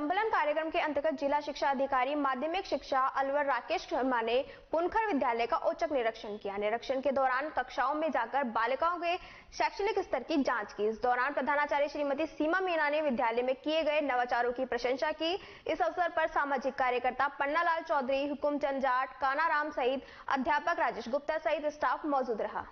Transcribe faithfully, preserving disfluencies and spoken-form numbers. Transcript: संबलन कार्यक्रम के अंतर्गत जिला शिक्षा अधिकारी माध्यमिक शिक्षा अलवर राकेश शर्मा ने पुनखर विद्यालय का औचक निरीक्षण किया। निरीक्षण के दौरान कक्षाओं में जाकर बालिकाओं के शैक्षणिक स्तर की जांच की। इस दौरान प्रधानाचार्य श्रीमती सीमा मीना ने विद्यालय में किए गए नवाचारों की प्रशंसा की। इस अवसर पर सामाजिक कार्यकर्ता पन्ना लाल चौधरी, हुकुम चंदाट, काना राम सहित अध्यापक राजेश गुप्ता सहित स्टाफ मौजूद रहा।